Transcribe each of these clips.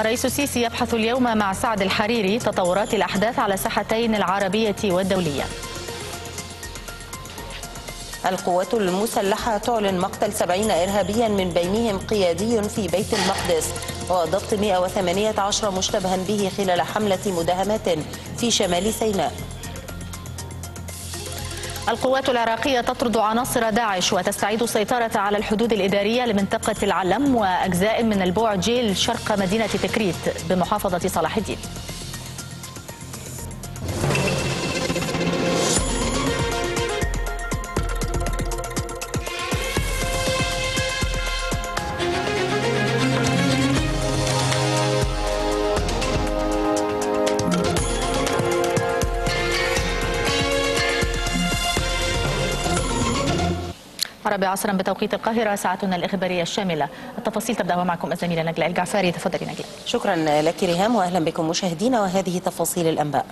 الرئيس السيسي يبحث اليوم مع سعد الحريري تطورات الأحداث على الساحتين العربية والدولية. القوات المسلحة تعلن مقتل 70 إرهابيا من بينهم قيادي في بيت المقدس، وضبط 118 مشتبها به خلال حملة مداهمات في شمال سيناء. القوات العراقية تطرد عناصر داعش وتستعيد السيطرة على الحدود الإدارية لمنطقة العلم وأجزاء من البوع جيل شرق مدينة تكريت بمحافظة صلاح الدين. الرابعة عصرا بتوقيت القاهرة، ساعتنا الإخبارية الشاملة. التفاصيل تبدأ معكم الزميلة نجلاء الجعفري. تفضلي نجلاء. شكرا لك ريهام، وأهلا بكم مشاهدينا، وهذه تفاصيل الأنباء.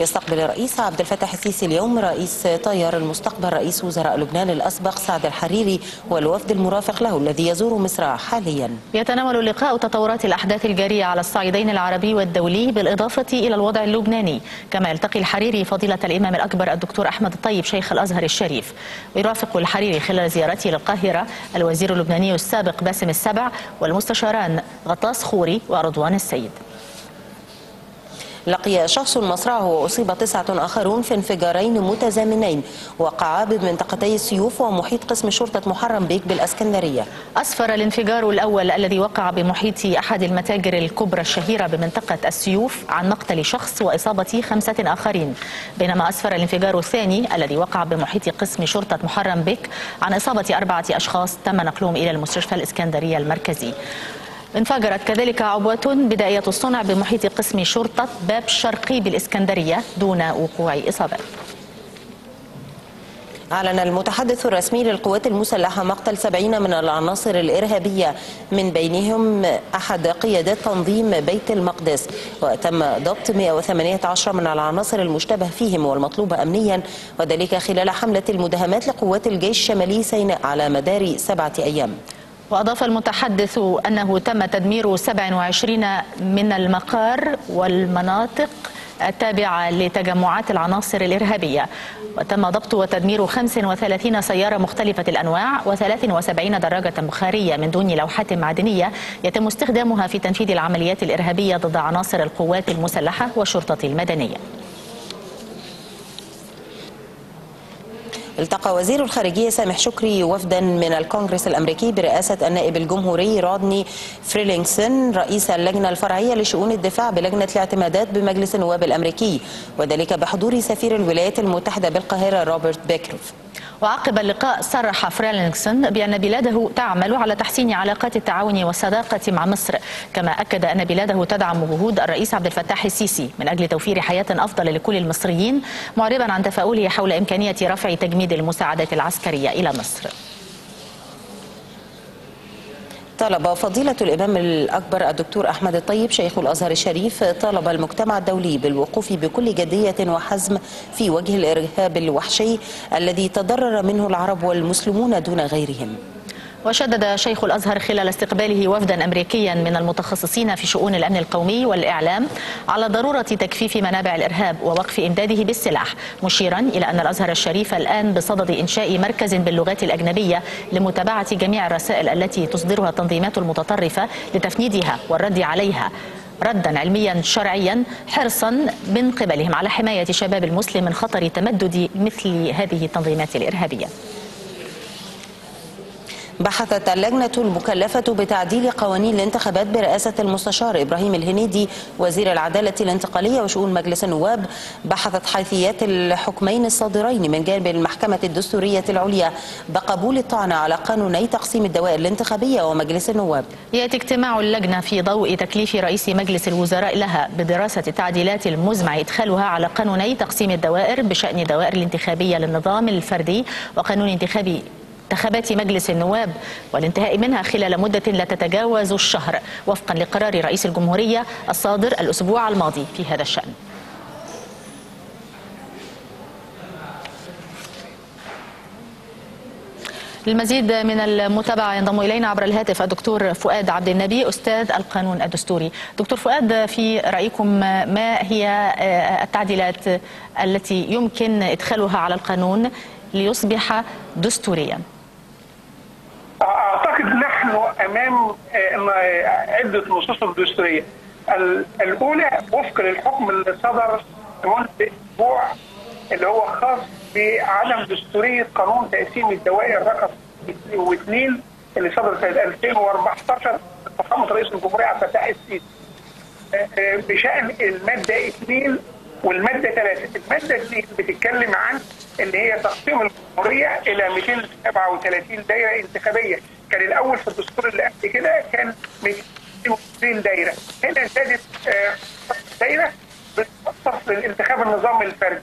يستقبل رئيس عبد الفتاح السيسي اليوم رئيس تيار المستقبل رئيس وزراء لبنان الأسبق سعد الحريري والوفد المرافق له الذي يزور مصر حاليا. يتناول اللقاء تطورات الأحداث الجارية على الصعيدين العربي والدولي بالإضافة إلى الوضع اللبناني، كما يلتقي الحريري فضيلة الإمام الأكبر الدكتور أحمد الطيب شيخ الأزهر الشريف. يرافق الحريري خلال زيارته للقاهرة الوزير اللبناني السابق باسم السبع والمستشاران غطاس خوري ورضوان السيد. لقي شخص مصرعه وأصيب 9 آخرون في انفجارين متزامنين وقعا بمنطقتي السيوف ومحيط قسم شرطة محرم بيك بالأسكندرية. أسفر الانفجار الأول الذي وقع بمحيط أحد المتاجر الكبرى الشهيرة بمنطقة السيوف عن مقتل شخص وإصابة 5 آخرين، بينما أسفر الانفجار الثاني الذي وقع بمحيط قسم شرطة محرم بيك عن إصابة 4 أشخاص تم نقلهم إلى المستشفى الإسكندرية المركزي. انفجرت كذلك عبوة بدائية الصنع بمحيط قسم شرطة باب شرقي بالإسكندرية دون وقوع إصابات. أعلن المتحدث الرسمي للقوات المسلحة مقتل 70 من العناصر الإرهابية من بينهم أحد قيادات تنظيم بيت المقدس، وتم ضبط 118 من العناصر المشتبه فيهم والمطلوبة أمنيا، وذلك خلال حملة المداهمات لقوات الجيش الشمالي سيناء على مدار 7 أيام. وأضاف المتحدث أنه تم تدمير 27 من المقار والمناطق التابعة لتجمعات العناصر الإرهابية، وتم ضبط وتدمير 35 سيارة مختلفة الأنواع و73 دراجة بخارية من دون لوحات معدنية يتم استخدامها في تنفيذ العمليات الإرهابية ضد عناصر القوات المسلحة والشرطة المدنية. التقى وزير الخارجية سامح شكري وفدا من الكونغرس الأمريكي برئاسة النائب الجمهوري رودني فريلينغسن رئيس اللجنة الفرعية لشؤون الدفاع بلجنة الاعتمادات بمجلس النواب الأمريكي، وذلك بحضور سفير الولايات المتحدة بالقاهرة روبرت بيكروف. وعقب اللقاء صرح فريلينغسن بأن بلاده تعمل على تحسين علاقات التعاون والصداقة مع مصر، كما أكد أن بلاده تدعم جهود الرئيس عبد الفتاح السيسي من أجل توفير حياة أفضل لكل المصريين، معربا عن تفاؤله حول إمكانية رفع تجميد المساعدات العسكرية إلى مصر. طلب فضيلة الإمام الأكبر الدكتور أحمد الطيب شيخ الأزهر الشريف طالب المجتمع الدولي بالوقوف بكل جدية وحزم في وجه الإرهاب الوحشي الذي تضرر منه العرب والمسلمون دون غيرهم. وشدد شيخ الأزهر خلال استقباله وفدا أمريكيا من المتخصصين في شؤون الأمن القومي والإعلام على ضرورة تجفيف منابع الإرهاب ووقف إمداده بالسلاح، مشيرا إلى أن الأزهر الشريف الآن بصدد إنشاء مركز باللغات الأجنبية لمتابعة جميع الرسائل التي تصدرها التنظيمات المتطرفة لتفنيدها والرد عليها، ردا علميا شرعيا حرصا من قبلهم على حماية شباب المسلم من خطر تمدد مثل هذه التنظيمات الإرهابية. بحثت اللجنة المكلفة بتعديل قوانين الانتخابات برئاسة المستشار إبراهيم الهنيدي وزير العدالة الانتقالية وشؤون مجلس النواب بحثت حيثيات الحكمين الصادرين من جانب المحكمة الدستورية العليا بقبول الطعنة على قانوني تقسيم الدوائر الانتخابية ومجلس النواب. يأتي اجتماع اللجنة في ضوء تكليف رئيس مجلس الوزراء لها بدراسة التعديلات المزمع إدخالها على قانوني تقسيم الدوائر بشأن الدوائر الانتخابية للنظام الفردي وقانون انتخابي انتخابات مجلس النواب والانتهاء منها خلال مدة لا تتجاوز الشهر وفقا لقرار رئيس الجمهورية الصادر الأسبوع الماضي في هذا الشأن. للمزيد من المتابعة ينضم إلينا عبر الهاتف الدكتور فؤاد عبد النبي، أستاذ القانون الدستوري. دكتور فؤاد، في رأيكم ما هي التعديلات التي يمكن إدخالها على القانون ليصبح دستوريا؟ أعتقد نحن أمام عدة نصوص دستورية. الأولى وفق للحكم اللي صدر منذ أسبوع اللي هو خاص بعدم دستورية قانون تقسيم الدوائر رقم 2 اللي صدر سنة 2014 بفخامة رئيس الجمهورية عبد الفتاح السيسي بشأن المادة 2 والمادة 3. المادة 2 بتتكلم عن اللي هي تقسيم الجمهورية إلى 237 دايرة انتخابية. كان الأول في الدستور اللي قبل كده كان 220 دايرة، هنا زادت دايرة بتخصص للانتخاب النظامي الفردي،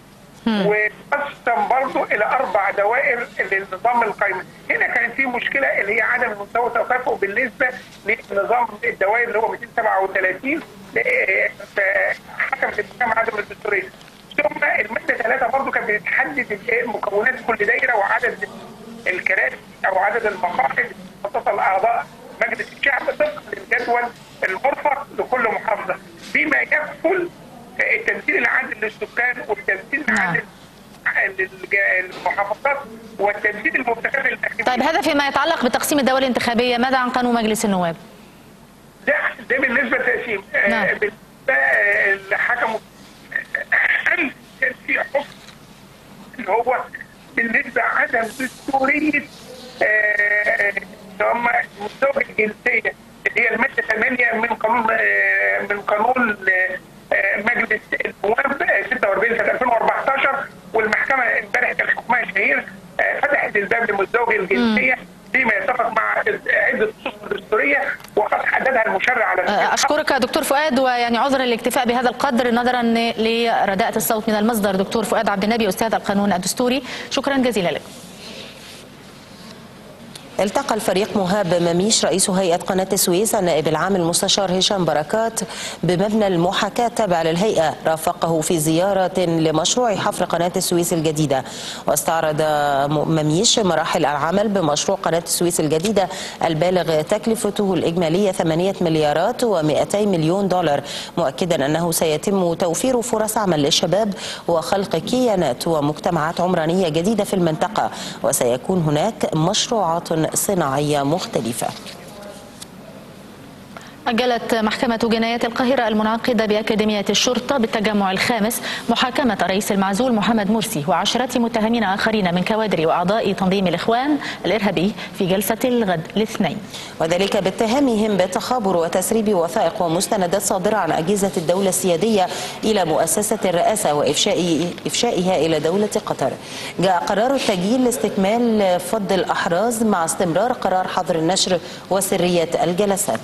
وتقسم برضه الى 4 دوائر للنظام القائمه. هنا كانت في مشكله اللي هي عدم مستوى التكافؤ بالنسبه لنظام الدوائر اللي هو 237 فحكمت المحكمه عدم الدستوريه. ثم الماده 3 برضه كانت بتحدد مكونات كل دائره وعدد الكراسي او عدد المقاعد خاصه الاعضاء مجلس الشعب طبقا للجدول المرفق لكل محافظه، بما يدخل التمثيل العادل للسكان والتمثيل العادل للمحافظات والتمثيل المنتخب الانتخابي. طيب هذا فيما يتعلق بتقسيم الدوائر الانتخابيه، ماذا عن قانون مجلس النواب؟ ده بالنسبه للتقسيم. بالنسبه اللي حكموا هل كان في حكم اللي هو بالنسبه عدم دستوريه اللي هم مستوى الجنسيه اللي هي الماده 8 من قانون مجلس النواب 46 سنة 2014، والمحكمة امبارح كان حكمها شهير فتحت الباب لمزدوجي الجنسية فيما يتفق مع عدة نصوص دستورية وقد حددها المشرع على أشكرك دكتور فؤاد، ويعني عذرا للاكتفاء بهذا القدر نظرا لرداءة الصوت من المصدر. دكتور فؤاد عبد النبي، أستاذ القانون الدستوري، شكرا جزيلا لك. التقى الفريق مهاب مميش رئيس هيئة قناة السويس النائب العام المستشار هشام بركات بمبنى المحاكاة التابع للهيئة، رافقه في زيارة لمشروع حفر قناة السويس الجديدة. واستعرض مميش مراحل العمل بمشروع قناة السويس الجديدة البالغ تكلفته الإجمالية 8 مليارات و200 مليون دولار، مؤكدا أنه سيتم توفير فرص عمل للشباب وخلق كيانات ومجتمعات عمرانية جديدة في المنطقة، وسيكون هناك مشروعات صناعية مختلفة. أجلت محكمة جنايات القاهرة المنعقدة بأكاديمية الشرطة بالتجمع الخامس محاكمة الرئيس المعزول محمد مرسي و10 متهمين آخرين من كوادر وأعضاء تنظيم الإخوان الإرهابي في جلسة الغد الاثنين، وذلك باتهامهم بالتخابر وتسريب وثائق ومستندات صادرة عن أجهزة الدولة السيادية إلى مؤسسة الرئاسة وإفشائها إلى دولة قطر. جاء قرار التجيل لاستكمال فض الأحراز مع استمرار قرار حظر النشر وسرية الجلسات.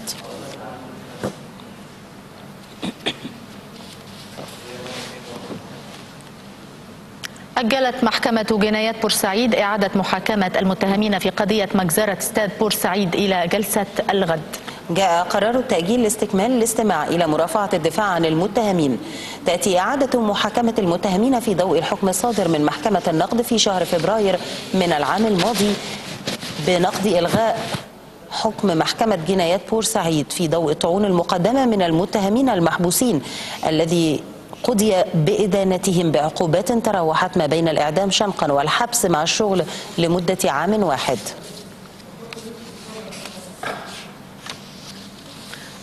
أجلت محكمة جنايات بورسعيد إعادة محاكمة المتهمين في قضية مجزرة استاد بورسعيد إلى جلسة الغد. جاء قرار التأجيل لاستكمال الاستماع إلى مرافعة الدفاع عن المتهمين. تأتي إعادة محاكمة المتهمين في ضوء الحكم الصادر من محكمة النقد في شهر فبراير من العام الماضي بنقد إلغاء حكم محكمة جنايات بورسعيد في ضوء الطعون المقدمة من المتهمين المحبوسين الذي قضي بإدانتهم بعقوبات تراوحت ما بين الإعدام شنقا والحبس مع الشغل لمدة عام واحد.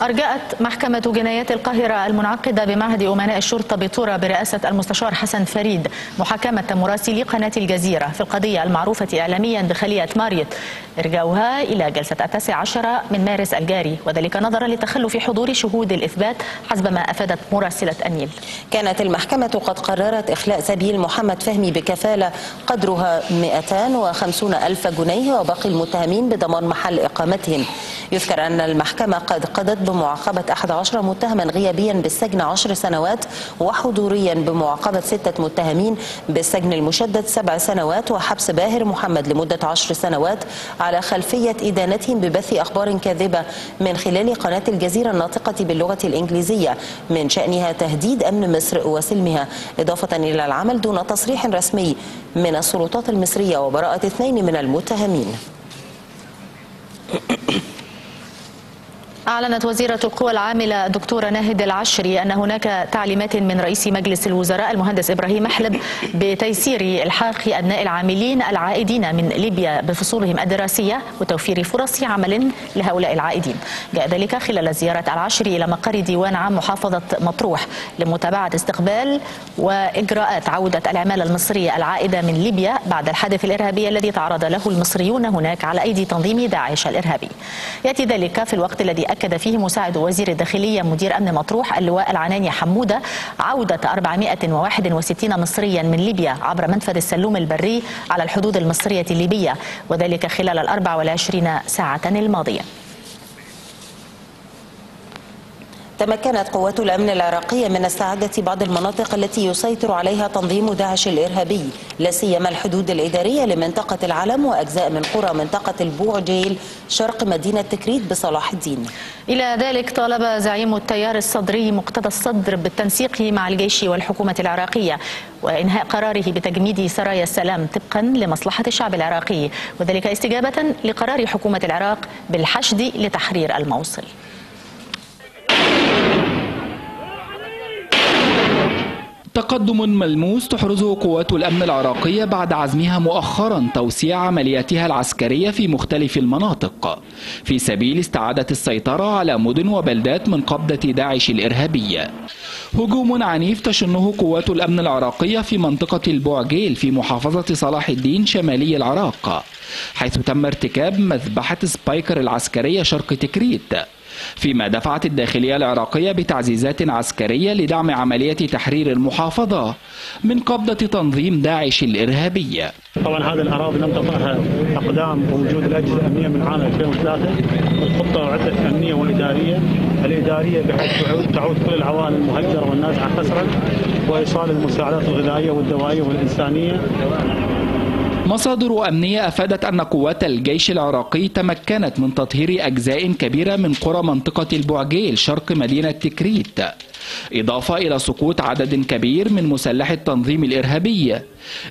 أرجأت محكمة جنايات القاهرة المنعقدة بمعهد أمناء الشرطة بطورة برئاسة المستشار حسن فريد محاكمة مراسلي قناة الجزيرة في القضية المعروفة إعلاميا بخلية ماريت، إرجاؤها إلى جلسة 19 من مارس الجاري، وذلك نظرا لتخلف حضور شهود الإثبات حسب ما أفادت مراسلة النيل. كانت المحكمة قد قررت إخلاء سبيل محمد فهمي بكفالة قدرها 250,000 جنيه وباقي المتهمين بضمان محل إقامتهم. يذكر أن المحكمة قد قضت بمعاقبة 11 متهما غيابيا بالسجن 10 سنوات وحضوريا بمعاقبة 6 متهمين بالسجن المشدد 7 سنوات وحبس باهر محمد لمدة 10 سنوات على خلفية إدانتهم ببث أخبار كاذبة من خلال قناة الجزيرة الناطقة باللغة الإنجليزية من شأنها تهديد أمن مصر وسلمها، إضافة إلى العمل دون تصريح رسمي من السلطات المصرية وبراءة 2 من المتهمين. أعلنت وزيرة القوى العاملة دكتورة ناهد العشري أن هناك تعليمات من رئيس مجلس الوزراء المهندس إبراهيم محلب بتيسير إلحاق أبناء العاملين العائدين من ليبيا بفصولهم الدراسية وتوفير فرص عمل لهؤلاء العائدين. جاء ذلك خلال زيارة العشري إلى مقر ديوان عام محافظة مطروح لمتابعة استقبال وإجراءات عودة العمالة المصرية العائدة من ليبيا بعد الحادث الإرهابي الذي تعرض له المصريون هناك على أيدي تنظيم داعش الإرهابي. يأتي ذلك في الوقت الذي أكد فيه مساعد وزير الداخلية مدير أمن مطروح اللواء العناني حمودة عودة 461 مصريا من ليبيا عبر منفذ السلوم البري على الحدود المصرية الليبية، وذلك خلال 24 ساعة الماضية. تمكنت قوات الأمن العراقية من استعادة بعض المناطق التي يسيطر عليها تنظيم داعش الإرهابي، لا سيما الحدود الإدارية لمنطقة العلم وأجزاء من قرى منطقة البوعجيل شرق مدينة تكريت بصلاح الدين. إلى ذلك طالب زعيم التيار الصدري مقتدى الصدر بالتنسيق مع الجيش والحكومة العراقية وإنهاء قراره بتجميد سرايا السلام طبقا لمصلحة الشعب العراقي، وذلك استجابة لقرار حكومة العراق بالحشد لتحرير الموصل. تقدم ملموس تحرزه قوات الأمن العراقية بعد عزمها مؤخرا توسيع عملياتها العسكرية في مختلف المناطق في سبيل استعادة السيطرة على مدن وبلدات من قبضة داعش الإرهابية. هجوم عنيف تشنه قوات الأمن العراقية في منطقة البوعجيل في محافظة صلاح الدين شمالي العراق، حيث تم ارتكاب مذبحة سبايكر العسكرية شرق تكريت، فيما دفعت الداخلية العراقية بتعزيزات عسكرية لدعم عملية تحرير المحافظة من قبضة تنظيم داعش الإرهابية. طبعا هذه الأراضي لم تطرها أقدام ووجود الأجهزة الأمنية من عام 2003 والخطة وعدة أمنية وإدارية بحيث تعود كل العوائل المهجرة والنازحة خسرا وإيصال المساعدات الغذائية والدوائية والإنسانية. مصادر أمنية أفادت أن قوات الجيش العراقي تمكنت من تطهير أجزاء كبيرة من قرى منطقة البوعجيل شرق مدينة تكريت، إضافة إلى سقوط عدد كبير من مسلحي التنظيم الإرهابي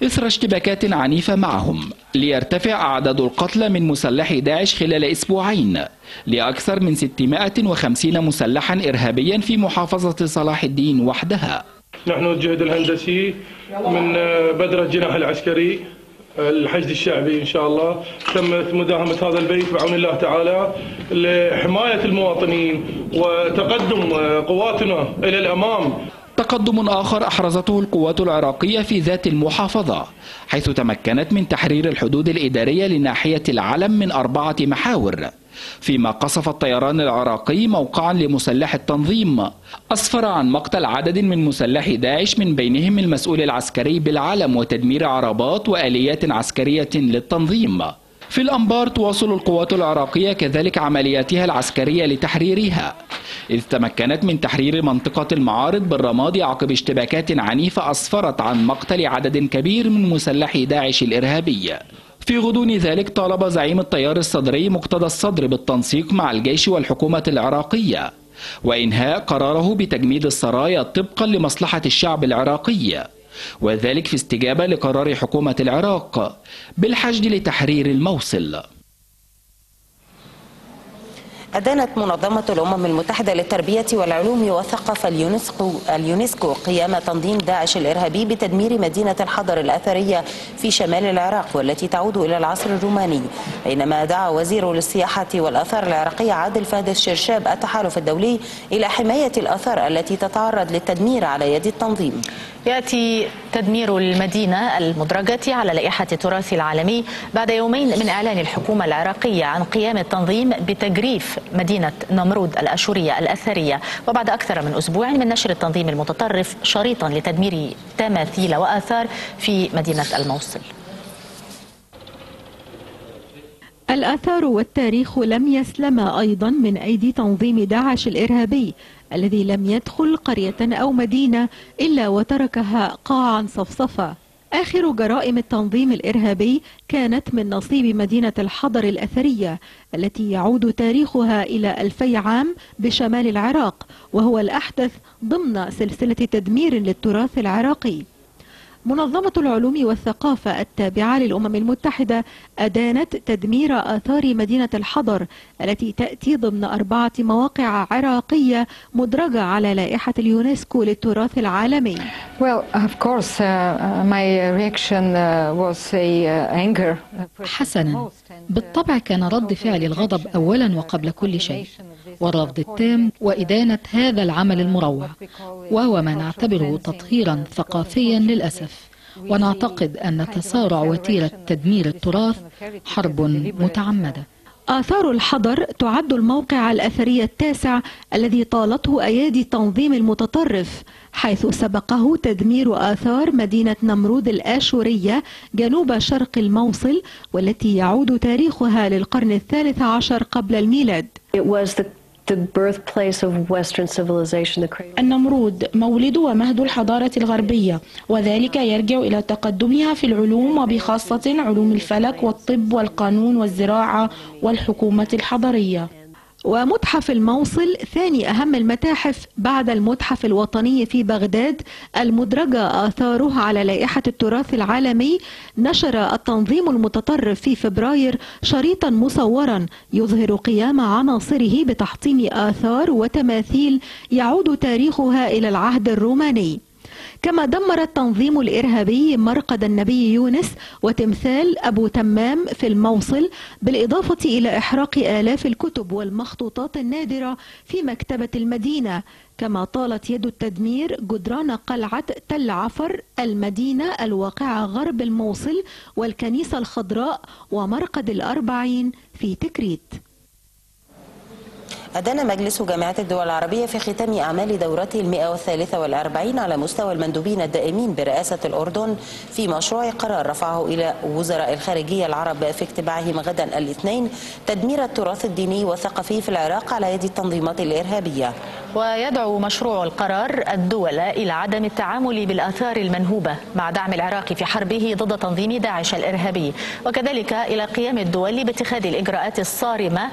إثر اشتباكات عنيفة معهم، ليرتفع أعداد القتلى من مسلحي داعش خلال أسبوعين لأكثر من 650 مسلحا إرهابيا في محافظة صلاح الدين وحدها. نحن الجهد الهندسي من بذرة الجناح العسكري الحشد الشعبي إن شاء الله تمت مداهمة هذا البيت بعون الله تعالى لحماية المواطنين وتقدم قواتنا إلى الأمام. تقدم آخر أحرزته القوات العراقية في ذات المحافظة، حيث تمكنت من تحرير الحدود الإدارية لناحية العلم من 4 محاور، فيما قصف الطيران العراقي موقعا لمسلح التنظيم أسفر عن مقتل عدد من مسلحي داعش من بينهم المسؤول العسكري بالعلم وتدمير عربات وآليات عسكرية للتنظيم. في الأنبار تواصل القوات العراقية كذلك عملياتها العسكرية لتحريرها، إذ تمكنت من تحرير منطقة المعارض بالرمادي عقب اشتباكات عنيفة أسفرت عن مقتل عدد كبير من مسلحي داعش الإرهابي. في غضون ذلك طالب زعيم التيار الصدري مقتدى الصدر بالتنسيق مع الجيش والحكومة العراقية وإنهاء قراره بتجميد السرايا طبقا لمصلحة الشعب العراقي، وذلك في استجابة لقرار حكومة العراق بالحشد لتحرير الموصل. أدانت منظمة الأمم المتحدة للتربية والعلوم والثقافة اليونسكو قيام تنظيم داعش الإرهابي بتدمير مدينة الحضر الأثرية في شمال العراق والتي تعود إلى العصر الروماني، بينما دعا وزير السياحة والآثار العراقي عادل فهد الشرشاب التحالف الدولي إلى حماية الآثار التي تتعرض للتدمير على يد التنظيم. يأتي تدمير المدينة المدرجة على لائحة التراث العالمي بعد يومين من إعلان الحكومة العراقية عن قيام التنظيم بتجريف مدينة نمرود الأشورية الأثرية، وبعد أكثر من أسبوع من نشر التنظيم المتطرف شريطا لتدمير تماثيل وآثار في مدينة الموصل. الآثار والتاريخ لم يسلما أيضا من أيدي تنظيم داعش الإرهابي الذي لم يدخل قرية أو مدينة إلا وتركها قاعا صفصفا. آخر جرائم التنظيم الإرهابي كانت من نصيب مدينة الحضر الأثرية التي يعود تاريخها إلى 2000 عام بشمال العراق، وهو الأحدث ضمن سلسلة تدمير للتراث العراقي. منظمة العلوم والثقافة التابعة للأمم المتحدة أدانت تدمير آثار مدينة الحضر التي تأتي ضمن 4 مواقع عراقية مدرجة على لائحة اليونسكو للتراث العالمي. حسنا، بالطبع كان رد فعل الغضب أولا وقبل كل شيء، والرفض التام وإدانة هذا العمل المروع، وهو ما نعتبره تطهيرا ثقافيا للأسف، ونعتقد أن تسارع وتيرة تدمير التراث حرب متعمدة. آثار الحضر تعد الموقع الأثري التاسع الذي طالته أيادي التنظيم المتطرف، حيث سبقه تدمير آثار مدينة نمرود الآشورية جنوب شرق الموصل، والتي يعود تاريخها للقرن ال13 قبل الميلاد. النمرود مولد ومهد الحضارة الغربية، وذلك يرجع إلى تقدمها في العلوم وبخاصة علوم الفلك والطب والقانون والزراعة والحكومة الحضرية. ومتحف الموصل ثاني أهم المتاحف بعد المتحف الوطني في بغداد المدرجة آثاره على لائحة التراث العالمي. نشر التنظيم المتطرف في فبراير شريطا مصورا يظهر قيام عناصره بتحطيم آثار وتماثيل يعود تاريخها إلى العهد الروماني. كما دمر التنظيم الإرهابي مرقد النبي يونس وتمثال أبو تمام في الموصل، بالإضافة إلى إحراق آلاف الكتب والمخطوطات النادرة في مكتبة المدينة. كما طالت يد التدمير جدران قلعة تل عفر، المدينة الواقعة غرب الموصل، والكنيسة الخضراء، ومرقد ال40 في تكريت. أدان مجلس جامعة الدول العربية في ختام أعمال دورته 143 على مستوى المندوبين الدائمين برئاسة الأردن في مشروع قرار رفعه إلى وزراء الخارجية العرب في اجتماعهم غدا الاثنين تدمير التراث الديني والثقافي في العراق على يد التنظيمات الإرهابية. ويدعو مشروع القرار الدول إلى عدم التعامل بالآثار المنهوبة مع دعم العراق في حربه ضد تنظيم داعش الإرهابي، وكذلك إلى قيام الدول باتخاذ الإجراءات الصارمة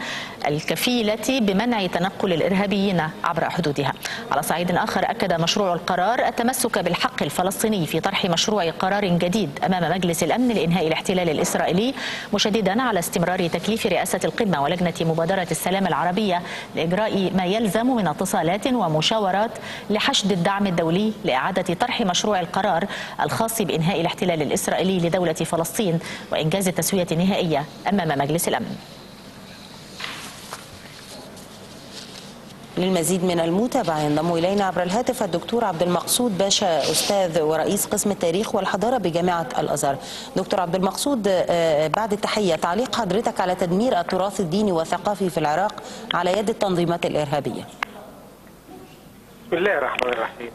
الكفيلة بمنع تنقل الإرهابيين عبر حدودها. على صعيد آخر، أكد مشروع القرار التمسك بالحق الفلسطيني في طرح مشروع قرار جديد أمام مجلس الأمن لإنهاء الاحتلال الإسرائيلي، مشددا على استمرار تكليف رئاسة القمة ولجنة مبادرة السلام العربية لإجراء ما يلزم من اتصال ومشاورات لحشد الدعم الدولي لإعادة طرح مشروع القرار الخاص بإنهاء الاحتلال الإسرائيلي لدولة فلسطين وإنجاز التسوية النهائية أمام مجلس الأمن. للمزيد من المتابعة ينضم إلينا عبر الهاتف الدكتور عبد المقصود باشا، أستاذ ورئيس قسم التاريخ والحضارة بجامعة الأزهر. دكتور عبد المقصود، بعد التحية، تعليق حضرتك على تدمير التراث الديني والثقافي في العراق على يد التنظيمات الإرهابية. بسم الله الرحمن الرحيم،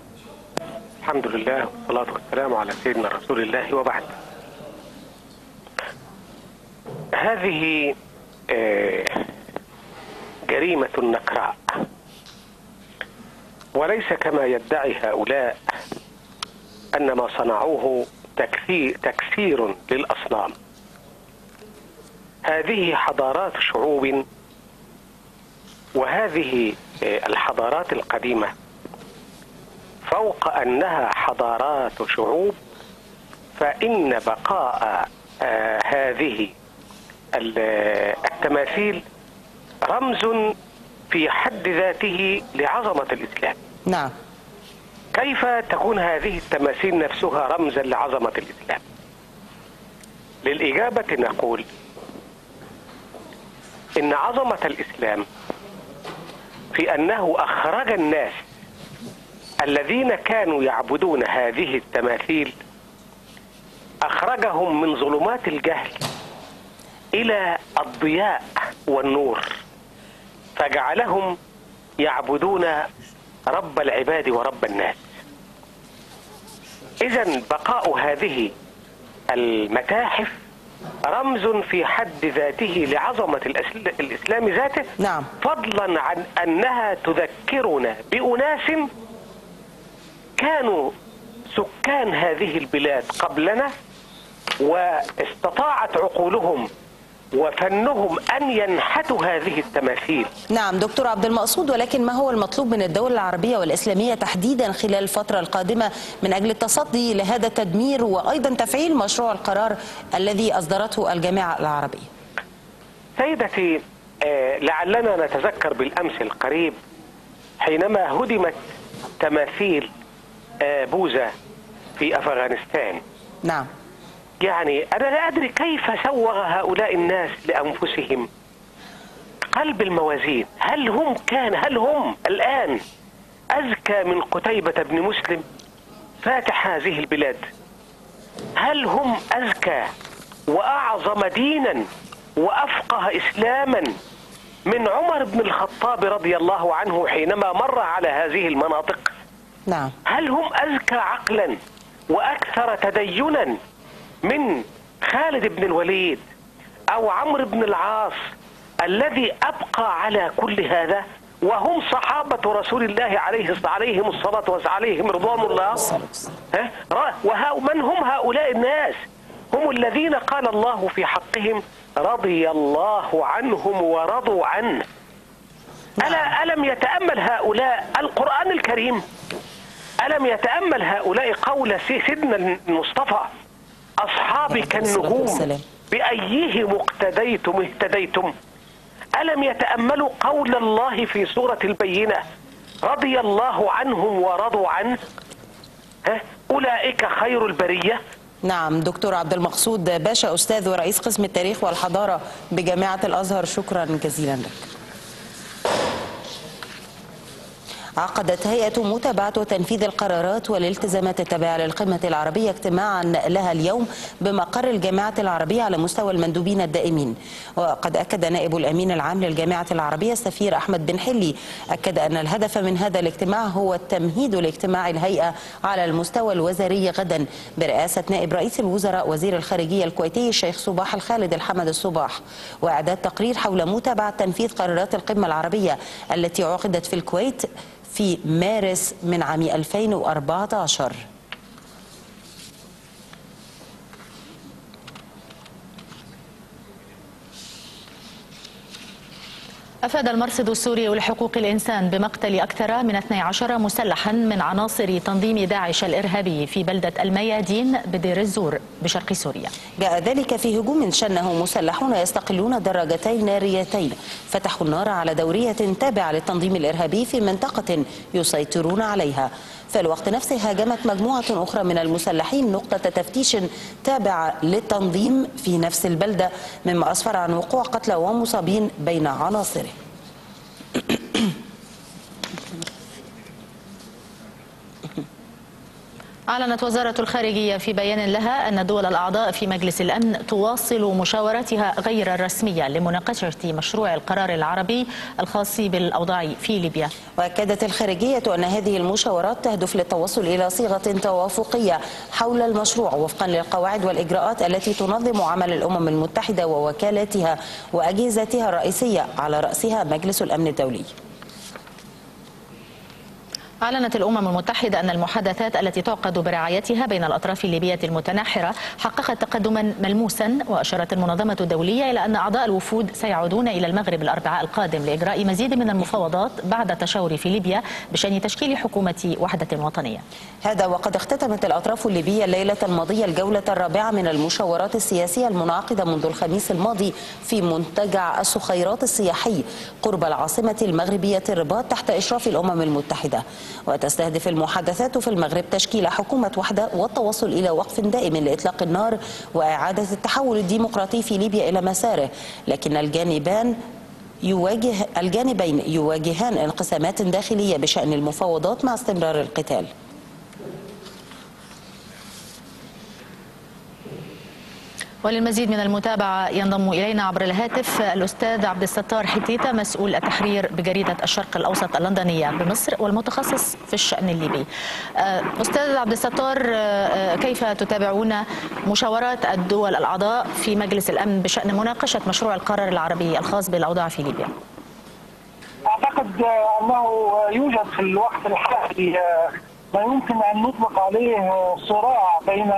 الحمد لله والصلاة والسلام على سيدنا رسول الله وبعد. هذه جريمة نكراء، وليس كما يدعي هؤلاء أن ما صنعوه تكسير للأصنام. هذه حضارات شعوب، وهذه الحضارات القديمة فوق أنها حضارات شعوب، فإن بقاء هذه التماثيل رمز في حد ذاته لعظمة الإسلام. نعم. كيف تكون هذه التماثيل نفسها رمزا لعظمة الإسلام؟ للإجابة نقول إن عظمة الإسلام في أنه أخرج الناس الذين كانوا يعبدون هذه التماثيل، أخرجهم من ظلمات الجهل إلى الضياء والنور، فجعلهم يعبدون رب العباد ورب الناس. إذن بقاء هذه المتاحف رمز في حد ذاته لعظمة الإسلام ذاته. نعم. فضلا عن أنها تذكرنا بأناس كانوا سكان هذه البلاد قبلنا، واستطاعت عقولهم وفنهم أن ينحتوا هذه التماثيل. نعم دكتور عبد المقصود، ولكن ما هو المطلوب من الدول العربية والإسلامية تحديدا خلال الفترة القادمة من أجل التصدي لهذا التدمير وأيضا تفعيل مشروع القرار الذي أصدرته الجامعة العربية؟ سيدتي، لعلنا نتذكر بالأمس القريب حينما هدمت تماثيل بوذا في أفغانستان. نعم. يعني أنا لا أدري كيف سوغ هؤلاء الناس لأنفسهم قلب الموازين. هل هم الآن أذكى من قتيبة بن مسلم فاتح هذه البلاد؟ هل هم أذكى وأعظم دينا وأفقه إسلاما من عمر بن الخطاب رضي الله عنه حينما مر على هذه المناطق؟ نعم. هل هم أذكى عقلا وأكثر تدينا من خالد بن الوليد أو عمرو بن العاص الذي أبقى على كل هذا وهم صحابة رسول الله عليهم الصلاة وعليهم رضوان الله؟ ومن هم هؤلاء الناس؟ هم الذين قال الله في حقهم رضي الله عنهم ورضوا عنه. ألا ألم يتأمل هؤلاء القرآن الكريم؟ ألم يتأمل هؤلاء قول سيدنا المصطفى أصحابك النجوم بأيهم اقتديتم اهتديتم؟ ألم يتأملوا قول الله في سورة البينة رضي الله عنهم ورضوا عنه؟ أولئك خير البرية. نعم دكتور عبد المقصود باشا، أستاذ ورئيس قسم التاريخ والحضارة بجامعة الأزهر، شكرا جزيلا لك. عقدت هيئة متابعة وتنفيذ القرارات والالتزامات التابعة للقمة العربية اجتماعا لها اليوم بمقر الجامعة العربية على مستوى المندوبين الدائمين. وقد أكد نائب الأمين العام للجامعة العربية السفير أحمد بن حلي أن الهدف من هذا الاجتماع هو التمهيد لاجتماع الهيئة على المستوى الوزاري غدا برئاسة نائب رئيس الوزراء وزير الخارجية الكويتي الشيخ صباح الخالد الحمد الصباح، وإعداد تقرير حول متابعة تنفيذ قرارات القمة العربية التي عقدت في الكويت في مارس من عام 2014. أفاد المرصد السوري لحقوق الإنسان بمقتل أكثر من 12 مسلحا من عناصر تنظيم داعش الإرهابي في بلدة الميادين بدير الزور بشرق سوريا. جاء ذلك في هجوم شنه مسلحون يستقلون دراجتين ناريتين فتحوا النار على دورية تابعة للتنظيم الإرهابي في منطقة يسيطرون عليها. في الوقت نفسه هاجمت مجموعة أخرى من المسلحين نقطة تفتيش تابعة للتنظيم في نفس البلدة، مما أسفر عن وقوع قتلى ومصابين بين عناصره. أعلنت وزارة الخارجية في بيان لها أن الدول الأعضاء في مجلس الأمن تواصل مشاوراتها غير الرسمية لمناقشة مشروع القرار العربي الخاص بالأوضاع في ليبيا. وأكدت الخارجية أن هذه المشاورات تهدف للتوصل إلى صيغة توافقية حول المشروع وفقا للقواعد والإجراءات التي تنظم عمل الأمم المتحدة ووكالاتها وأجهزتها الرئيسية على رأسها مجلس الأمن الدولي. أعلنت الأمم المتحدة أن المحادثات التي تعقد برعايتها بين الأطراف الليبية المتناحرة حققت تقدما ملموسا، وأشارت المنظمة الدولية إلى أن أعضاء الوفود سيعودون إلى المغرب الأربعاء القادم لإجراء مزيد من المفاوضات بعد التشاور في ليبيا بشأن تشكيل حكومة وحدة وطنية. هذا وقد اختتمت الأطراف الليبية الليلة الماضية الجولة الرابعة من المشاورات السياسية المنعقدة منذ الخميس الماضي في منتجع الصخيرات السياحي قرب العاصمة المغربية الرباط تحت إشراف الأمم المتحدة. وتستهدف المحادثات في المغرب تشكيل حكومة وحدة والتوصل إلى وقف دائم لإطلاق النار وإعادة التحول الديمقراطي في ليبيا إلى مساره، لكن الجانبين يواجهان انقسامات داخلية بشأن المفاوضات مع استمرار القتال. وللمزيد من المتابعة ينضم إلينا عبر الهاتف الأستاذ عبد الستار حيتيتا، مسؤول التحرير بجريدة الشرق الأوسط اللندنية بمصر والمتخصص في الشأن الليبي. أستاذ عبد الستار، كيف تتابعون مشاورات الدول الأعضاء في مجلس الأمن بشأن مناقشة مشروع القرار العربي الخاص بالأوضاع في ليبيا؟ أعتقد أنه يوجد في الوقت الحالي لا يمكن أن نطلق عليه صراع بين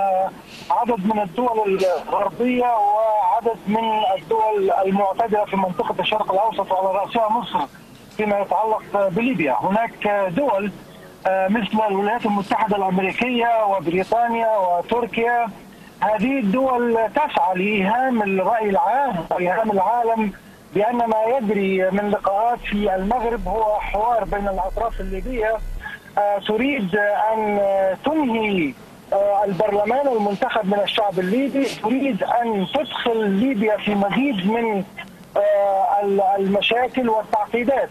عدد من الدول الغربية وعدد من الدول المعتدلة في منطقة الشرق الأوسط وعلى رأسها مصر فيما يتعلق بليبيا. هناك دول مثل الولايات المتحدة الأمريكية وبريطانيا وتركيا، هذه الدول تسعى لإيهام الرأي العام وإيهام العالم بأن ما يجري من لقاءات في المغرب هو حوار بين الأطراف الليبية، تريد أن تنهي البرلمان المنتخب من الشعب الليبي، تريد أن تدخل ليبيا في مزيد من المشاكل والتعقيدات.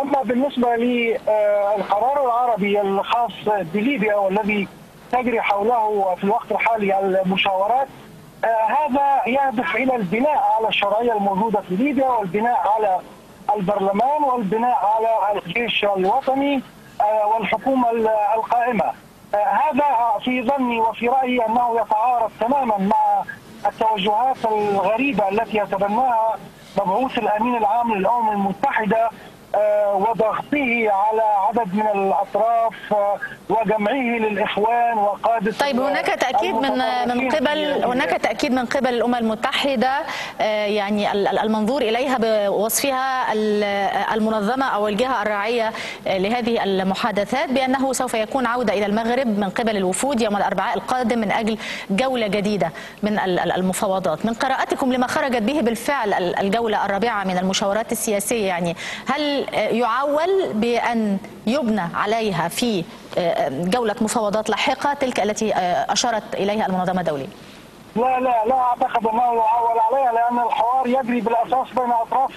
أما بالنسبة للقرار العربي الخاص بليبيا والذي تجري حوله في الوقت الحالي المشاورات، هذا يهدف إلى البناء على الشرعية الموجودة في ليبيا والبناء على البرلمان والبناء على الجيش الوطني والحكومة القائمة. هذا في ظني وفي رأيي أنه يتعارض تماما مع التوجهات الغريبة التي يتبناها مبعوث الأمين العام للأمم المتحدة وضغطه على عدد من الأطراف وجمعه للإخوان وقادة. طيب هناك تأكيد من قبل الأمم المتحدة، يعني المنظور إليها بوصفها المنظمة أو الجهة الراعية لهذه المحادثات بأنه سوف يكون عودة إلى المغرب من قبل الوفود يوم الأربعاء القادم من أجل جولة جديدة من المفاوضات. من قراءتكم لما خرجت به بالفعل الجولة الرابعة من المشاورات السياسية، يعني هل يعول بأن يبنى عليها في جولة مفاوضات لاحقة تلك التي أشارت إليها المنظمة الدولية؟ لا لا لا أعتقد أنه يعول عليها، لأن الحوار يجري بالأساس بين أطراف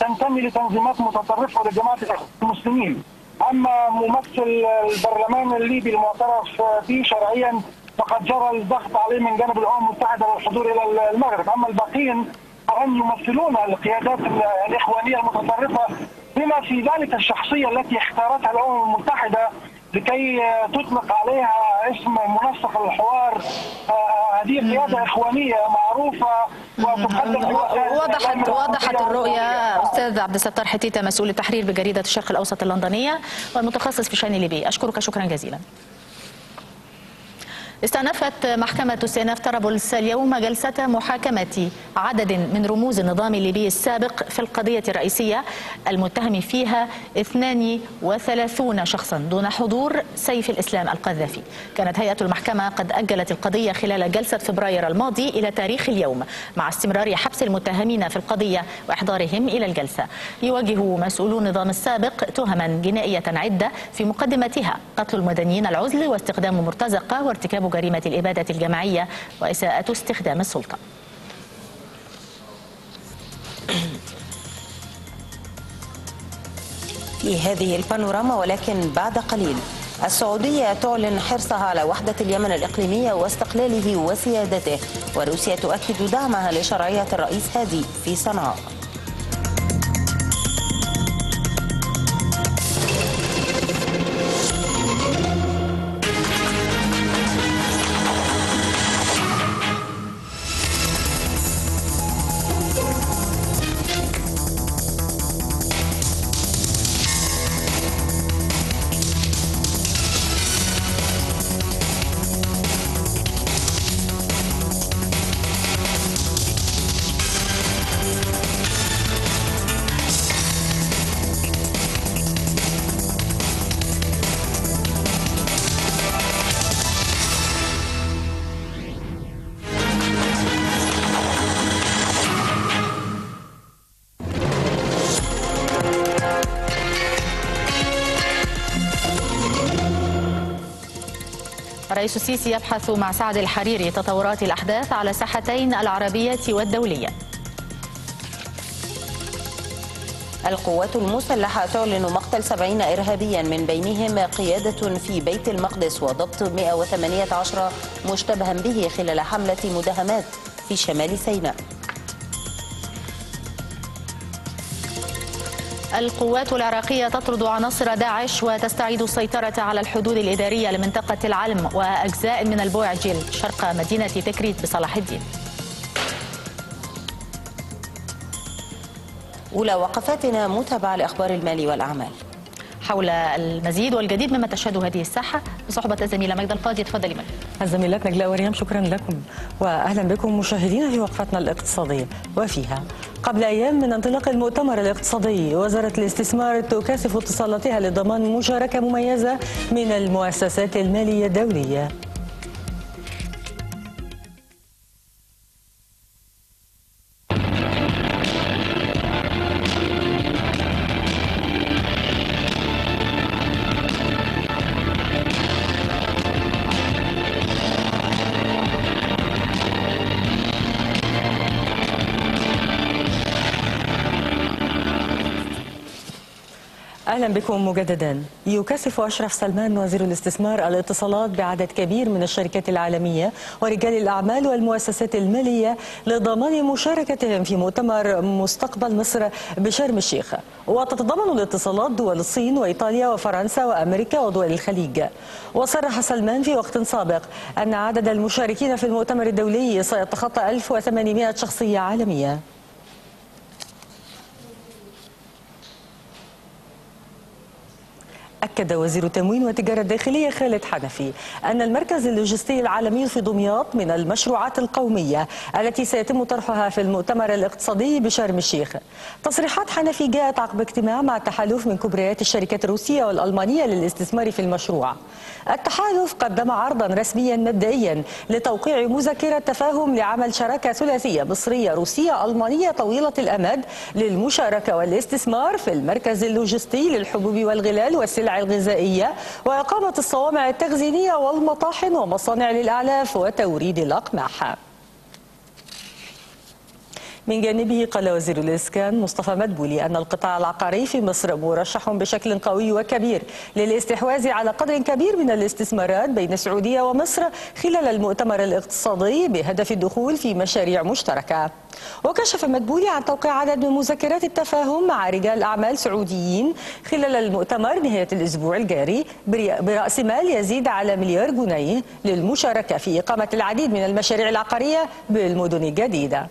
تنتمي لتنظيمات متطرفة ولجماعة المسلمين. أما ممثل البرلمان الليبي المعترف به شرعيا فقد جرى الضغط عليه من جانب الأمم المتحدة والحضور إلى المغرب. أما الباقين فهم يمثلون القيادات الإخوانية المتطرفة، بما في ذلك الشخصية التي اختارتها الأمم المتحدة لكي تطلق عليها اسم منسق الحوار. هذه قيادة إخوانية معروفة وتقدم. وضحت الرؤية أستاذ عبد الستار حيتيتا، مسؤول التحرير بجريدة الشرق الأوسط اللندنية والمتخصص في شأن ليبيا. أشكرك شكرا جزيلا. استأنفت محكمة استئناف طرابلس اليوم جلسة محاكمة عدد من رموز النظام الليبي السابق في القضية الرئيسية المتهم فيها 32 شخصا دون حضور سيف الإسلام القذافي. كانت هيئة المحكمة قد أجلت القضية خلال جلسة فبراير الماضي إلى تاريخ اليوم مع استمرار حبس المتهمين في القضية وإحضارهم إلى الجلسة. يواجه مسؤولو النظام السابق تهما جنائية عدة في مقدمتها قتل المدنيين العزل واستخدام مرتزقة وارتكاب جريمة الإبادة الجماعية وإساءة استخدام السلطة. في هذه البانوراما ولكن بعد قليل، السعودية تعلن حرصها على وحدة اليمن الإقليمية واستقلاله وسيادته، وروسيا تؤكد دعمها لشرعية الرئيس هادي في صنعاء. الرئيس السيسي يبحث مع سعد الحريري تطورات الأحداث على الساحتين العربية والدولية. القوات المسلحة تعلن مقتل 70 إرهابيا من بينهم قيادة في بيت المقدس وضبط 118 مشتبها به خلال حملة مداهمات في شمال سيناء. القوات العراقية تطرد عناصر داعش وتستعيد السيطرة على الحدود الإدارية لمنطقة العلم وأجزاء من البوعجل شرق مدينة تكريت بصلاح الدين. أولى وقفاتنا متابعة لأخبار المال والأعمال. حول المزيد والجديد مما تشهده هذه الساحة بصحبة الزميلة ماجدة القاضي. اتفضلي ماجدة. الزميلات نجلاء وريم شكرا لكم، وأهلا بكم مشاهدينا في وقفتنا الاقتصادية. وفيها قبل أيام من انطلاق المؤتمر الاقتصادي وزارة الاستثمار تكثف اتصالاتها لضمان مشاركة مميزة من المؤسسات المالية الدولية. أهلا بكم مجددا. يكثف أشرف سلمان وزير الاستثمار الاتصالات بعدد كبير من الشركات العالمية ورجال الأعمال والمؤسسات المالية لضمان مشاركتهم في مؤتمر مستقبل مصر بشرم الشيخ، وتتضمن الاتصالات دول الصين وإيطاليا وفرنسا وأمريكا ودول الخليج. وصرح سلمان في وقت سابق أن عدد المشاركين في المؤتمر الدولي سيتخطى 1800 شخصية عالمية. أكد وزير التموين والتجارة الداخلية خالد حنفي أن المركز اللوجستي العالمي في دمياط من المشروعات القومية التي سيتم طرحها في المؤتمر الاقتصادي بشرم الشيخ. تصريحات حنفي جاءت عقب اجتماع مع التحالف من كبريات الشركات الروسية والألمانية للاستثمار في المشروع. التحالف قدم عرضا رسميا مبدئيا لتوقيع مذكرة تفاهم لعمل شراكة ثلاثية مصرية روسية ألمانية طويلة الأمد للمشاركة والاستثمار في المركز اللوجستي للحبوب والغلال والسلع الغذائية وإقامة الصوامع التخزينية والمطاحن ومصانع للأعلاف وتوريد الأقماح. من جانبه قال وزير الإسكان مصطفى مدبولي أن القطاع العقاري في مصر مرشح بشكل قوي وكبير للاستحواذ على قدر كبير من الاستثمارات بين السعودية ومصر خلال المؤتمر الاقتصادي بهدف الدخول في مشاريع مشتركة. وكشف مدبولي عن توقيع عدد من مذكرات التفاهم مع رجال أعمال سعوديين خلال المؤتمر نهاية الأسبوع الجاري برأس مال يزيد على مليار جنيه للمشاركة في إقامة العديد من المشاريع العقارية بالمدن الجديدة.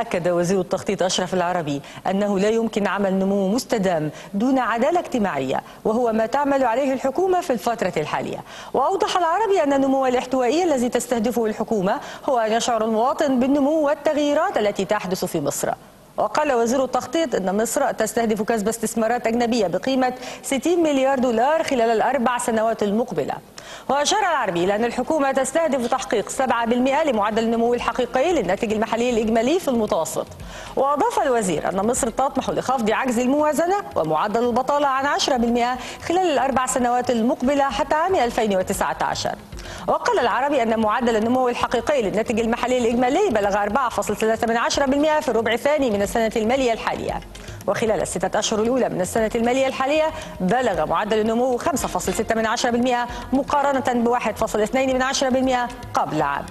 أكد وزير التخطيط أشرف العربي أنه لا يمكن عمل نمو مستدام دون عدالة اجتماعية، وهو ما تعمل عليه الحكومة في الفترة الحالية. وأوضح العربي أن النمو الاحتوائي الذي تستهدفه الحكومة هو أن يشعر المواطن بالنمو والتغييرات التي تحدث في مصر. وقال وزير التخطيط أن مصر تستهدف كسب استثمارات أجنبية بقيمة 60 مليار دولار خلال الأربع سنوات المقبلة. وأشار العربي إلى أن الحكومة تستهدف تحقيق 7% لمعدل النمو الحقيقي للناتج المحلي الإجمالي في المتوسط. وأضاف الوزير أن مصر تطمح لخفض عجز الموازنة ومعدل البطالة عن 10% خلال الأربع سنوات المقبلة حتى عام 2019. وقال العربي أن معدل النمو الحقيقي للناتج المحلي الإجمالي بلغ 4.3% في الربع الثاني من السنة المالية الحالية، وخلال الستة أشهر الأولى من السنة المالية الحالية بلغ معدل النمو 5.6% مقارنة ب 1.2% قبل عام.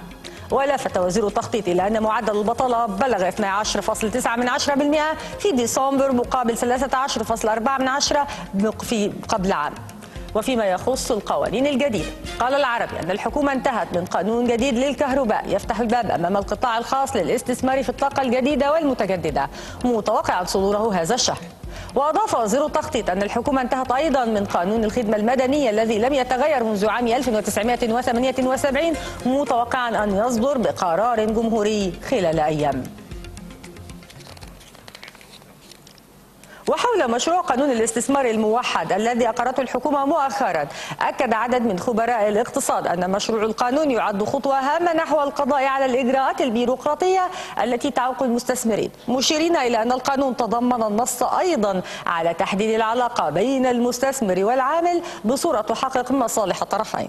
ولفت وزير التخطيط إلى أن معدل البطالة بلغ 12.9% في ديسمبر مقابل 13.4% قبل عام. وفيما يخص القوانين الجديدة، قال العربي أن الحكومة انتهت من قانون جديد للكهرباء يفتح الباب أمام القطاع الخاص للاستثمار في الطاقة الجديدة والمتجددة، متوقعا صدوره هذا الشهر. وأضاف وزير التخطيط أن الحكومة انتهت أيضا من قانون الخدمة المدنية الذي لم يتغير منذ عام 1978، متوقعا أن يصدر بقرار جمهوري خلال أيام. وحول مشروع قانون الاستثمار الموحد الذي أقرته الحكومة مؤخرا، أكد عدد من خبراء الاقتصاد أن مشروع القانون يعد خطوة هامة نحو القضاء على الإجراءات البيروقراطية التي تعوق المستثمرين، مشيرين إلى أن القانون تضمن النص أيضا على تحديد العلاقة بين المستثمر والعامل بصورة تحقق مصالح الطرفين.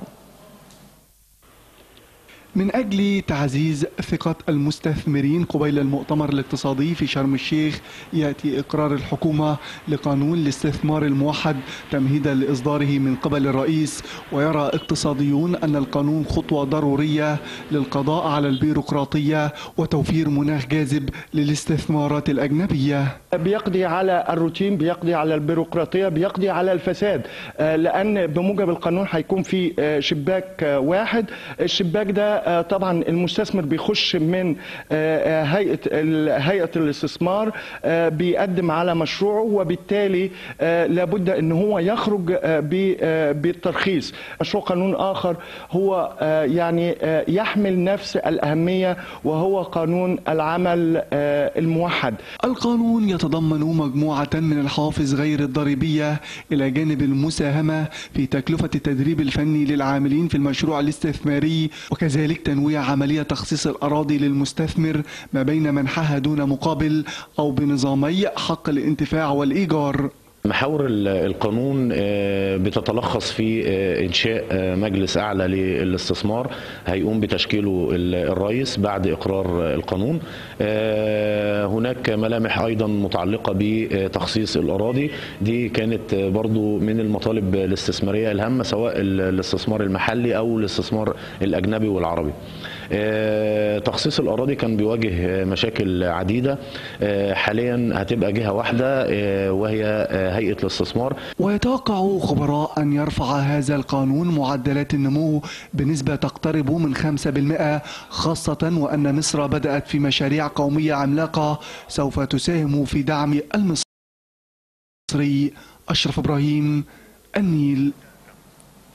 من أجل تعزيز ثقة المستثمرين قبيل المؤتمر الاقتصادي في شرم الشيخ، يأتي إقرار الحكومة لقانون الاستثمار الموحد تمهيدا لإصداره من قبل الرئيس. ويرى اقتصاديون أن القانون خطوة ضرورية للقضاء على البيروقراطية وتوفير مناخ جاذب للاستثمارات الأجنبية. بيقضي على الروتين، بيقضي على البيروقراطية، بيقضي على الفساد، لأن بموجب القانون هيكون في شباك واحد. الشباك ده طبعا المستثمر بيخش من هيئة الاستثمار بيقدم على مشروعه، وبالتالي لابد ان هو يخرج بالترخيص. مشروع قانون اخر هو يعني يحمل نفس الأهمية وهو قانون العمل الموحد. القانون يتضمن مجموعة من الحوافز غير الضريبية إلى جانب المساهمة في تكلفة التدريب الفني للعاملين في المشروع الاستثماري، وكذلك تنويع عملية تخصيص الأراضي للمستثمر ما بين منحها دون مقابل أو بنظامي حق الانتفاع والإيجار. محاور القانون بتتلخص في إنشاء مجلس أعلى للاستثمار هيقوم بتشكيله الرئيس بعد إقرار القانون. هناك ملامح أيضا متعلقة بتخصيص الأراضي، دي كانت برضو من المطالب الاستثمارية الهامة سواء الاستثمار المحلي أو الاستثمار الأجنبي والعربي. تخصيص الأراضي كان بيواجه مشاكل عديدة، حاليا هتبقى جهة واحدة وهي هيئة الاستثمار. ويتوقع خبراء أن يرفع هذا القانون معدلات النمو بنسبة تقترب من 5%، خاصة وأن مصر بدأت في مشاريع قومية عملاقة سوف تساهم في دعم المصري. أشرف إبراهيم، النيل.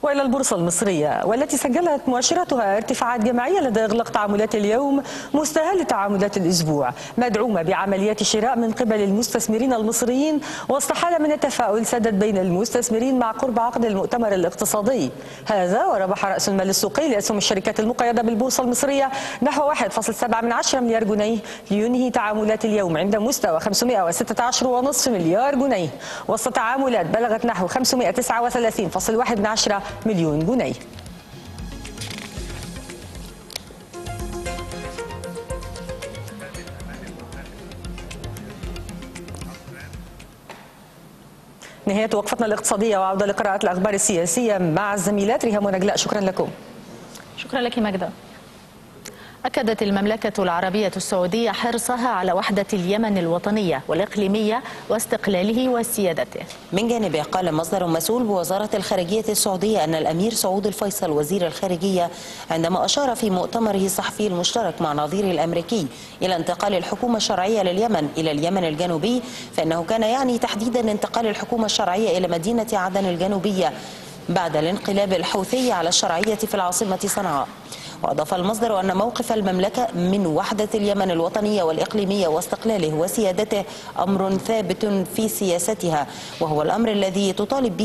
وإلى البورصة المصرية والتي سجلت مؤشراتها ارتفاعات جماعية لدى إغلاق تعاملات اليوم مستهل تعاملات الأسبوع، مدعومة بعمليات شراء من قبل المستثمرين المصريين، وسط حالة من التفاؤل سادت بين المستثمرين مع قرب عقد المؤتمر الاقتصادي هذا. وربح رأس المال السوقي لأسهم الشركات المقيدة بالبورصة المصرية نحو 1.7 مليار جنيه لينهي تعاملات اليوم عند مستوى 516.5 مليار جنيه، وسط تعاملات بلغت نحو 539.1 مليون جنيه. نهاية وقفتنا الاقتصادية وعودة لقراءة الأخبار السياسية مع الزميلات ريهام ونجلاء. شكرا لكم. شكرا لك ماجدة. أكدت المملكة العربية السعودية حرصها على وحدة اليمن الوطنية والإقليمية واستقلاله وسيادته. من جانبه قال مصدر مسؤول بوزارة الخارجية السعودية أن الأمير سعود الفيصل وزير الخارجية عندما أشار في مؤتمره الصحفي المشترك مع نظيره الأمريكي إلى انتقال الحكومة الشرعية لليمن إلى اليمن الجنوبي فإنه كان يعني تحديدا انتقال الحكومة الشرعية إلى مدينة عدن الجنوبية بعد الانقلاب الحوثي على الشرعية في العاصمة صنعاء. وأضاف المصدر أن موقف المملكة من وحدة اليمن الوطنية والإقليمية واستقلاله وسيادته أمر ثابت في سياستها، وهو الأمر الذي طالب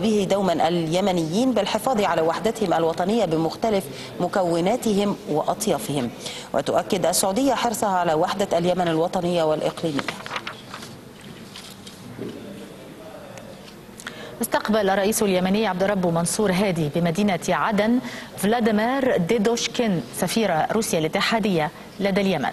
به دوما اليمنيين بالحفاظ على وحدتهم الوطنية بمختلف مكوناتهم وأطيافهم. وتؤكد السعودية حرصها على وحدة اليمن الوطنية والإقليمية. استقبل الرئيس اليمني عبد ربه منصور هادي بمدينة عدن فلاديمير ديدوشكين سفير روسيا الاتحادية لدى اليمن.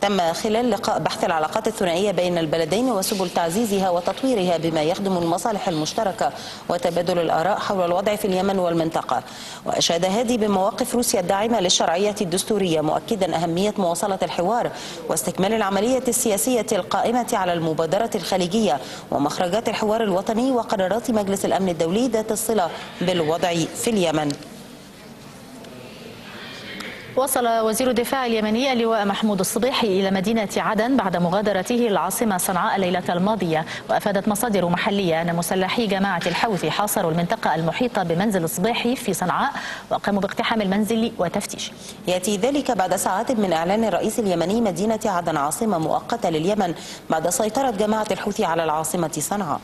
تم خلال لقاء بحث العلاقات الثنائية بين البلدين وسبل تعزيزها وتطويرها بما يخدم المصالح المشتركة وتبادل الآراء حول الوضع في اليمن والمنطقة. وأشاد هادي بمواقف روسيا الداعمة للشرعية الدستورية، مؤكدا أهمية مواصلة الحوار واستكمال العملية السياسية القائمة على المبادرة الخليجية ومخرجات الحوار الوطني وقرارات مجلس الأمن الدولي ذات الصلة بالوضع في اليمن. وصل وزير الدفاع اليمني اللواء محمود الصبيحي إلى مدينة عدن بعد مغادرته العاصمة صنعاء الليلة الماضية. وأفادت مصادر محلية أن مسلحي جماعة الحوثي حاصروا المنطقة المحيطة بمنزل الصبيحي في صنعاء وقاموا باقتحام المنزل وتفتيشه. يأتي ذلك بعد ساعات من إعلان الرئيس اليمني مدينة عدن عاصمة مؤقتة لليمن بعد سيطرة جماعة الحوثي على العاصمة صنعاء.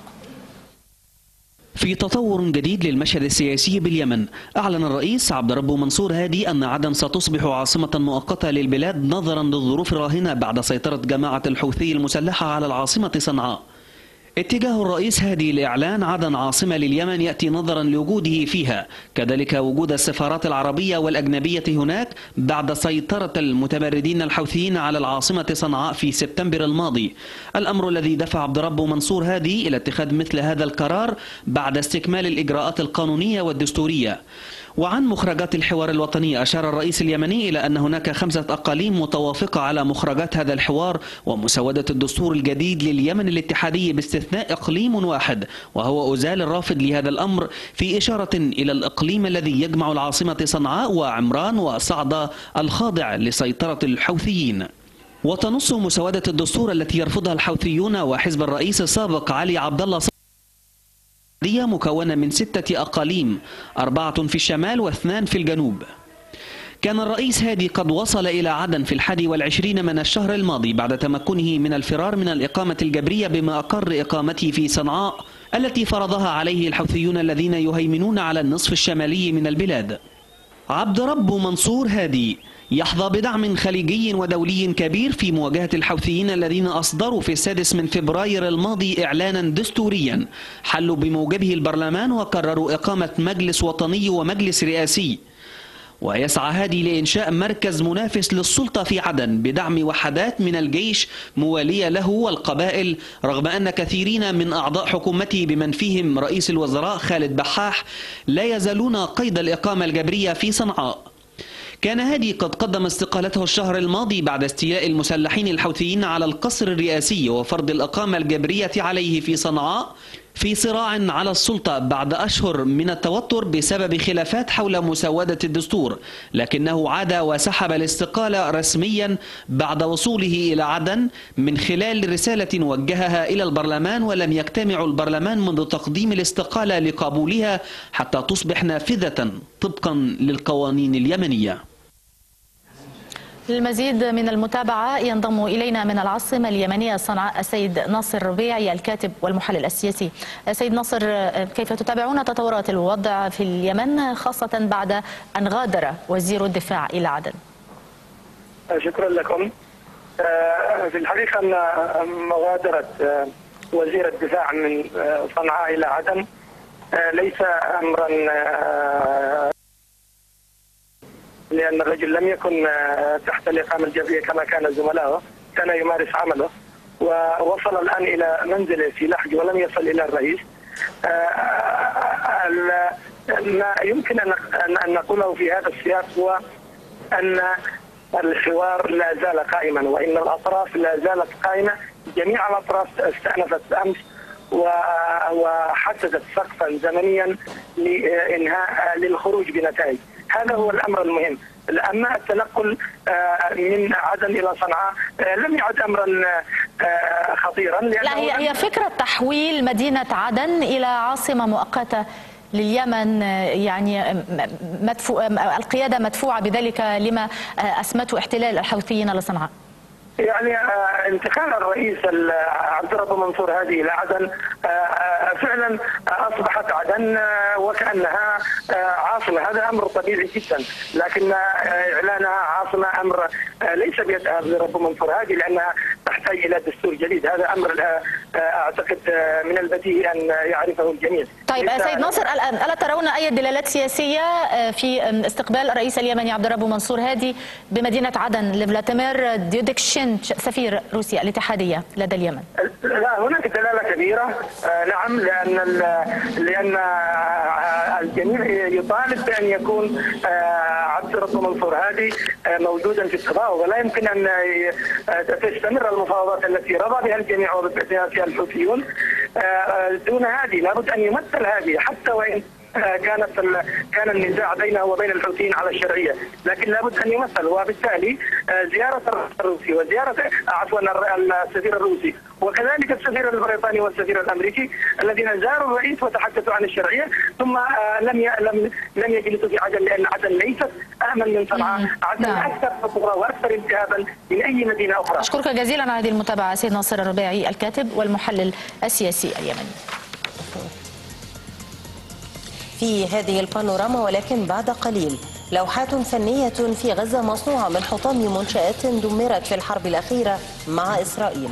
في تطور جديد للمشهد السياسي باليمن، أعلن الرئيس عبد ربه منصور هادي أن عدن ستصبح عاصمة مؤقتة للبلاد نظرا للظروف الراهنة بعد سيطرة جماعة الحوثي المسلحة على العاصمة صنعاء. اتجاه الرئيس هادي لإعلان عدن عاصمة لليمن يأتي نظرا لوجوده فيها، كذلك وجود السفارات العربية والأجنبية هناك بعد سيطرة المتمردين الحوثيين على العاصمة صنعاء في سبتمبر الماضي، الأمر الذي دفع عبد ربه منصور هادي إلى اتخاذ مثل هذا القرار بعد استكمال الإجراءات القانونية والدستورية. وعن مخرجات الحوار الوطني، أشار الرئيس اليمني إلى أن هناك 5 أقاليم متوافقة على مخرجات هذا الحوار ومسودة الدستور الجديد لليمن الاتحادي باستثناء إقليم واحد، وهو أزال الرافض لهذا الأمر، في إشارة إلى الإقليم الذي يجمع العاصمة صنعاء وعمران وصعدة الخاضع لسيطرة الحوثيين. وتنص مسودة الدستور التي يرفضها الحوثيون وحزب الرئيس السابق علي عبد الله مكونة من 6 أقاليم، 4 في الشمال و2 في الجنوب. كان الرئيس هادي قد وصل إلى عدن في 21 من الشهر الماضي بعد تمكنه من الفرار من الإقامة الجبرية بما أقر إقامته في صنعاء التي فرضها عليه الحوثيون الذين يهيمنون على النصف الشمالي من البلاد. عبد ربه منصور هادي يحظى بدعم خليجي ودولي كبير في مواجهة الحوثيين الذين أصدروا في 6 فبراير الماضي إعلانا دستوريا حلوا بموجبه البرلمان وقرروا إقامة مجلس وطني ومجلس رئاسي. ويسعى هادي لإنشاء مركز منافس للسلطة في عدن بدعم وحدات من الجيش موالية له والقبائل، رغم أن كثيرين من أعضاء حكومته بمن فيهم رئيس الوزراء خالد بحاح لا يزالون قيد الإقامة الجبرية في صنعاء. كان هادي قد قدم استقالته الشهر الماضي بعد استيلاء المسلحين الحوثيين على القصر الرئاسي وفرض الإقامة الجبرية عليه في صنعاء في صراع على السلطة بعد أشهر من التوتر بسبب خلافات حول مسودة الدستور، لكنه عاد وسحب الاستقالة رسميا بعد وصوله إلى عدن من خلال رسالة وجهها إلى البرلمان، ولم يجتمع البرلمان منذ تقديم الاستقالة لقبولها حتى تصبح نافذة طبقا للقوانين اليمنية. للمزيد من المتابعة ينضم إلينا من العاصمة اليمنية صنعاء السيد ناصر الربيعي الكاتب والمحلل السياسي. سيد ناصر، كيف تتابعون تطورات الوضع في اليمن خاصة بعد أن غادر وزير الدفاع إلى عدن؟ شكرا لكم. في الحقيقة أن مغادرة وزير الدفاع من صنعاء إلى عدن ليس أمرا، لأن الرجل لم يكن تحت الإقامة الجبرية كما كان زملائه، كان يمارس عمله ووصل الآن إلى منزله في لحج ولم يصل إلى الرئيس. ما يمكن أن نقوله في هذا السياق هو أن الحوار لا زال قائما، وإن الأطراف لا زالت قائمة. جميع الأطراف استأنفت أمس وحددت سقفا زمنيا لإنهاء للخروج بنتائج. هذا هو الأمر المهم. أما التنقل من عدن إلى صنعاء لم يعد أمرا خطيرا. لا، هي فكرة تحويل مدينة عدن إلى عاصمة مؤقتة لليمن، يعني القيادة مدفوعة بذلك لما أسمته احتلال الحوثيين لصنعاء. يعني انتقال الرئيس عبد ربه منصور هادي إلى عدن فعلا أصبحت عدن وكأنها عاصمة. هذا أمر طبيعي جدا، لكن إعلانها عاصمة أمر ليس بيد عبد ربه منصور هادي، لأنها تحتاج إلى دستور جديد. هذا أمر أعتقد من البديهي أن يعرفه الجميع. طيب سيد ناصر، الآن ألا ترون أي دلالات سياسية في استقبال الرئيس اليمني عبد ربه منصور هادي بمدينة عدن لفلاديمير ديودكشن سفير روسيا الاتحادية لدى اليمن؟ لا، هناك دلالة كبيرة. نعم، لأن الجميع يطالب بأن يكون عبد ربه منصور هادي موجودا في التفاوض، ولا يمكن أن تستمر المفاوضات التي رضى بها الجميع وبدأ فيها الحوثيون دون هادي. لابد أن يمثل هادي حتى وإن كان النزاع بينه وبين الحوثيين على الشرعيه، لكن لابد ان يمثل. وبالتالي زياره الروسي وزياره السفير الروسي وكذلك السفير البريطاني والسفير الامريكي الذين زاروا الرئيس وتحدثوا عن الشرعيه، ثم لم يجلسوا في عدن، لان عدن ليست امن من صنعاء. عدن اكثر خطوره واكثر التهابا من اي مدينه اخرى. اشكرك جزيلا على هذه المتابعه سيد ناصر الربيعي الكاتب والمحلل السياسي اليمني. في هذه البانوراما ولكن بعد قليل، لوحات فنية في غزة مصنوعة من حطام منشآت دمرت في الحرب الأخيرة مع إسرائيل.